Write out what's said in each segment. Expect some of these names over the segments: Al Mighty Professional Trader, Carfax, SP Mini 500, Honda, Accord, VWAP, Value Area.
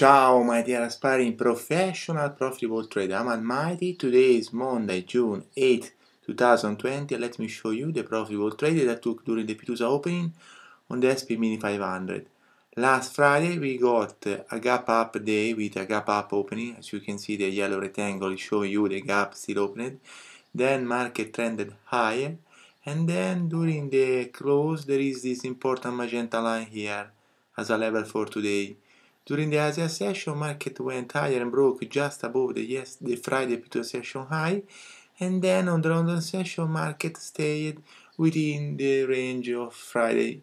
Ciao my dear aspiring professional profitable trader, I'm Al Mighty. Today is Monday, June 8, 2020. Let me show you the profitable trade that took during the Pirusa opening on the SP Mini 500. Last Friday we got a gap up day with a gap up opening. As you can see, the yellow rectangle shows you the gap still opened. Then market trended higher, and then during the close there is this important magenta line here as a level for today. During the Asia session, market went higher and broke just above the Friday P2 session high, and then on the London session, market stayed within the range of Friday.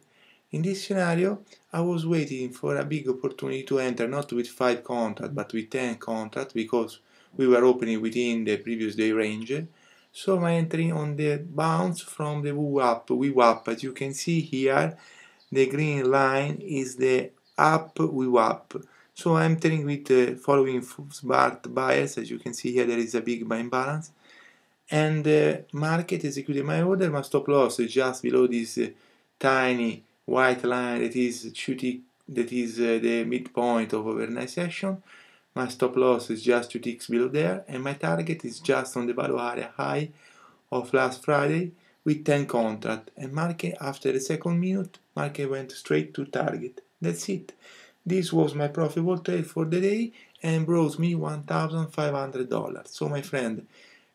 In this scenario, I was waiting for a big opportunity to enter, not with 5 contracts, but with 10 contracts, because we were opening within the previous day range. So my entry on the bounce from the VWAP, as you can see here, the green line is the up VWAP. So I'm entering with the following smart buyers. As you can see here, there is a big buying balance, and the market executed my order. My stop loss is just below this tiny white line that is shooting, that is the midpoint of overnight session. My stop loss is just 2 ticks below there, and my target is just on the value area high of last Friday with 10 contracts. And market, after the second minute, market went straight to target. That's it. This was my profitable trade for the day and brought me $1,500. So my friend,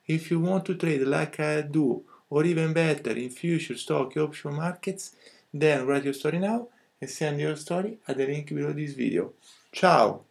if you want to trade like I do, or even better in future stock option markets, then write your story now and send your story at the link below this video. Ciao!